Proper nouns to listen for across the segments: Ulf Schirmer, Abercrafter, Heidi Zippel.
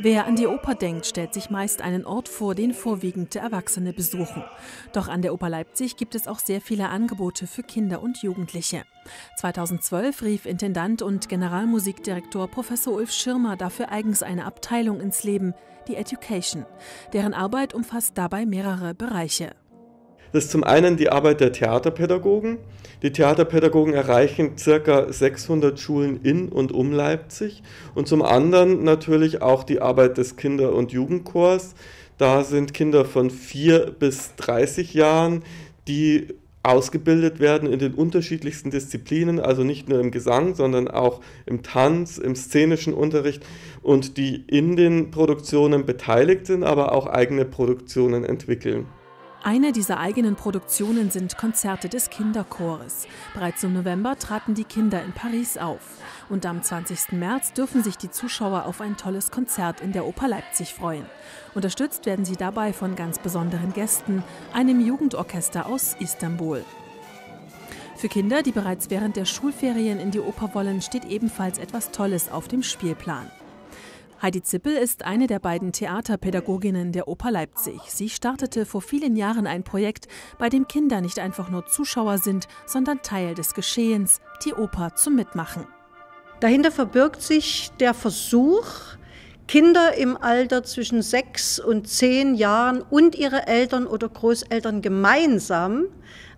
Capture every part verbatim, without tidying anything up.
Wer an die Oper denkt, stellt sich meist einen Ort vor, den vorwiegend Erwachsene besuchen. Doch an der Oper Leipzig gibt es auch sehr viele Angebote für Kinder und Jugendliche. zweitausendzwölf rief Intendant und Generalmusikdirektor Professor Ulf Schirmer dafür eigens eine Abteilung ins Leben, die Education. Deren Arbeit umfasst dabei mehrere Bereiche. Das ist zum einen die Arbeit der Theaterpädagogen. Die Theaterpädagogen erreichen ca. sechshundert Schulen in und um Leipzig. Und zum anderen natürlich auch die Arbeit des Kinder- und Jugendchors. Da sind Kinder von vier bis dreißig Jahren, die ausgebildet werden in den unterschiedlichsten Disziplinen, also nicht nur im Gesang, sondern auch im Tanz, im szenischen Unterricht und die in den Produktionen beteiligt sind, aber auch eigene Produktionen entwickeln. Eine dieser eigenen Produktionen sind Konzerte des Kinderchores. Bereits im November traten die Kinder in Paris auf. Und am zwanzigsten März dürfen sich die Zuschauer auf ein tolles Konzert in der Oper Leipzig freuen. Unterstützt werden sie dabei von ganz besonderen Gästen, einem Jugendorchester aus Istanbul. Für Kinder, die bereits während der Schulferien in die Oper wollen, steht ebenfalls etwas Tolles auf dem Spielplan. Heidi Zippel ist eine der beiden Theaterpädagoginnen der Oper Leipzig. Sie startete vor vielen Jahren ein Projekt, bei dem Kinder nicht einfach nur Zuschauer sind, sondern Teil des Geschehens, die Oper zum Mitmachen. Dahinter verbirgt sich der Versuch, Kinder im Alter zwischen sechs und zehn Jahren und ihre Eltern oder Großeltern gemeinsam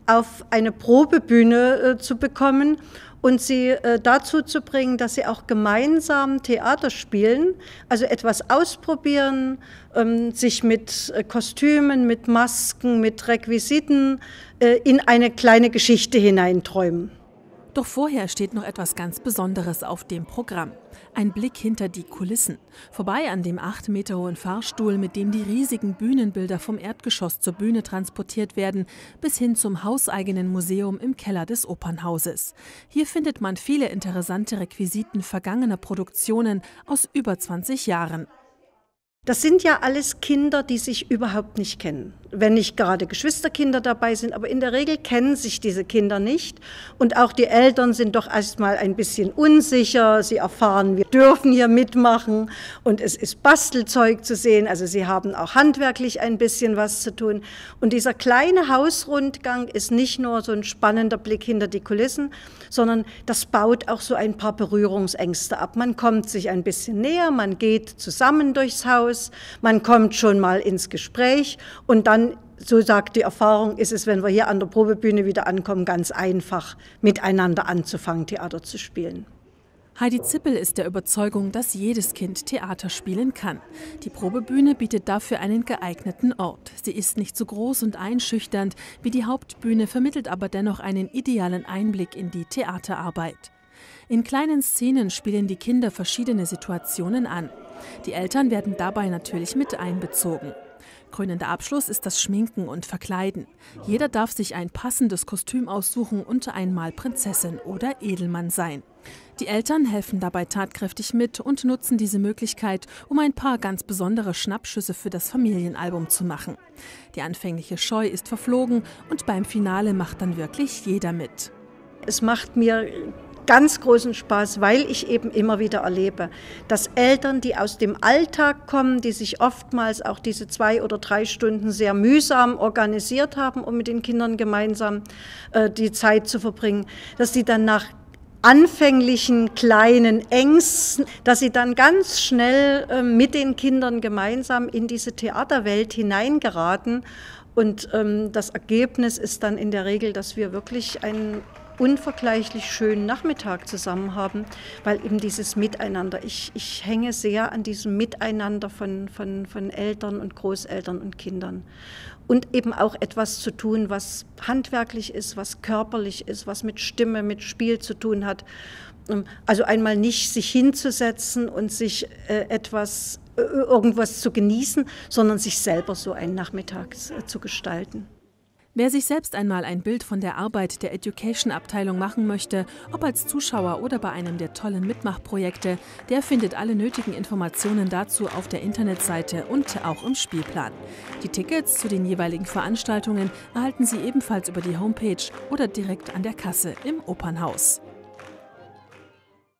auf eine Probebühne äh, zu bekommen und sie äh, dazu zu bringen, dass sie auch gemeinsam Theater spielen, also etwas ausprobieren, ähm, sich mit äh, Kostümen, mit Masken, mit Requisiten äh, in eine kleine Geschichte hineinträumen. Doch vorher steht noch etwas ganz Besonderes auf dem Programm. Ein Blick hinter die Kulissen. Vorbei an dem acht Meter hohen Fahrstuhl, mit dem die riesigen Bühnenbilder vom Erdgeschoss zur Bühne transportiert werden, bis hin zum hauseigenen Museum im Keller des Opernhauses. Hier findet man viele interessante Requisiten vergangener Produktionen aus über zwanzig Jahren. Das sind ja alles Kinder, die sich überhaupt nicht kennen, wenn nicht gerade Geschwisterkinder dabei sind, aber in der Regel kennen sich diese Kinder nicht und auch die Eltern sind doch erstmal ein bisschen unsicher, sie erfahren, wir dürfen hier mitmachen und es ist Bastelzeug zu sehen, also sie haben auch handwerklich ein bisschen was zu tun und dieser kleine Hausrundgang ist nicht nur so ein spannender Blick hinter die Kulissen, sondern das baut auch so ein paar Berührungsängste ab. Man kommt sich ein bisschen näher, man geht zusammen durchs Haus, man kommt schon mal ins Gespräch und dann, so sagt die Erfahrung, ist es, wenn wir hier an der Probebühne wieder ankommen, ganz einfach, miteinander anzufangen, Theater zu spielen. Heidi Zippel ist der Überzeugung, dass jedes Kind Theater spielen kann. Die Probebühne bietet dafür einen geeigneten Ort. Sie ist nicht so groß und einschüchternd wie die Hauptbühne, vermittelt aber dennoch einen idealen Einblick in die Theaterarbeit. In kleinen Szenen spielen die Kinder verschiedene Situationen an. Die Eltern werden dabei natürlich mit einbezogen. Krönender Abschluss ist das Schminken und Verkleiden. Jeder darf sich ein passendes Kostüm aussuchen und einmal Prinzessin oder Edelmann sein. Die Eltern helfen dabei tatkräftig mit und nutzen diese Möglichkeit, um ein paar ganz besondere Schnappschüsse für das Familienalbum zu machen. Die anfängliche Scheu ist verflogen und beim Finale macht dann wirklich jeder mit. Es macht mir ganz großen Spaß, weil ich eben immer wieder erlebe, dass Eltern, die aus dem Alltag kommen, die sich oftmals auch diese zwei oder drei Stunden sehr mühsam organisiert haben, um mit den Kindern gemeinsam äh, die Zeit zu verbringen, dass sie dann nach anfänglichen kleinen Ängsten, dass sie dann ganz schnell äh, mit den Kindern gemeinsam in diese Theaterwelt hineingeraten. Und ähm, das Ergebnis ist dann in der Regel, dass wir wirklich einen unvergleichlich schönen Nachmittag zusammen haben, weil eben dieses Miteinander, ich, ich hänge sehr an diesem Miteinander von, von, von Eltern und Großeltern und Kindern und eben auch etwas zu tun, was handwerklich ist, was körperlich ist, was mit Stimme, mit Spiel zu tun hat. Also einmal nicht sich hinzusetzen und sich äh, etwas, äh, irgendwas zu genießen, sondern sich selber so einen Nachmittag äh, zu gestalten. Wer sich selbst einmal ein Bild von der Arbeit der Education-Abteilung machen möchte, ob als Zuschauer oder bei einem der tollen Mitmachprojekte, der findet alle nötigen Informationen dazu auf der Internetseite und auch im Spielplan. Die Tickets zu den jeweiligen Veranstaltungen erhalten Sie ebenfalls über die Homepage oder direkt an der Kasse im Opernhaus.